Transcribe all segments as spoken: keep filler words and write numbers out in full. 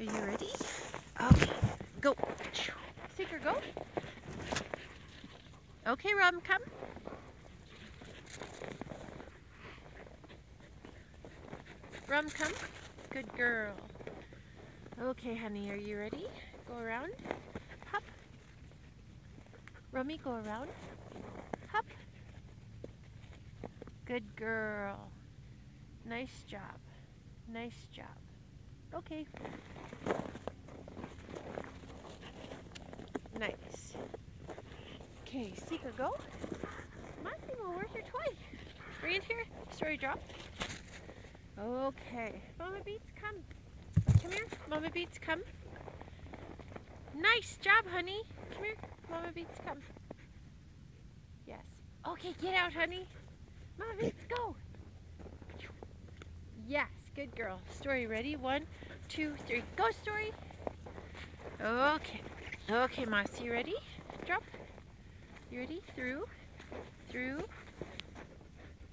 Are you ready? Okay, go. Seeker, go. Okay, Rom, come. Rom, come. Good girl. Okay, honey, are you ready? Go around. Hop. Rummy, go around. Hop. Good girl. Nice job. Nice job. Okay. Nice. Okay, Seeker, go. Come on, Simo, where's your toy? Bring it here. Story drop. Okay. Mama Beats, come. Come here. Mama Beats, come. Nice job, honey. Come here. Mama Beats, come. Yes. Okay, get out, honey. Mama Beats, go. Yes, good girl. Story ready. One, two, three. Go, Story. Okay. Okay, Moss, you ready? Drop. You ready? Through. Through.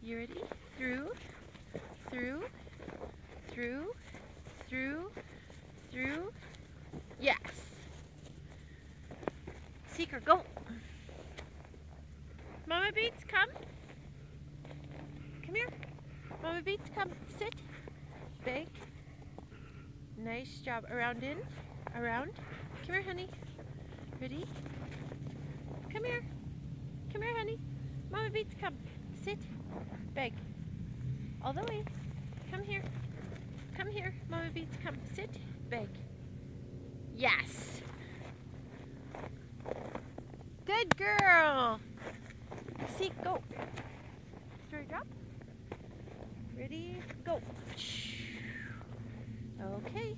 You ready? Through. Through. Through. Through. Through. Yes. Seeker, go. Mama Beats, come. Come here. Mama Beats, come. Sit. Big. Nice job. Around in. Around. Come here, honey. Ready? Come here. Come here, honey. Mama Beats, come. Sit. Beg. All the way. Come here. Come here. Mama Beats, come. Sit. Beg. Yes. Good girl. Seek, go. Story drop. Ready, go. Okay.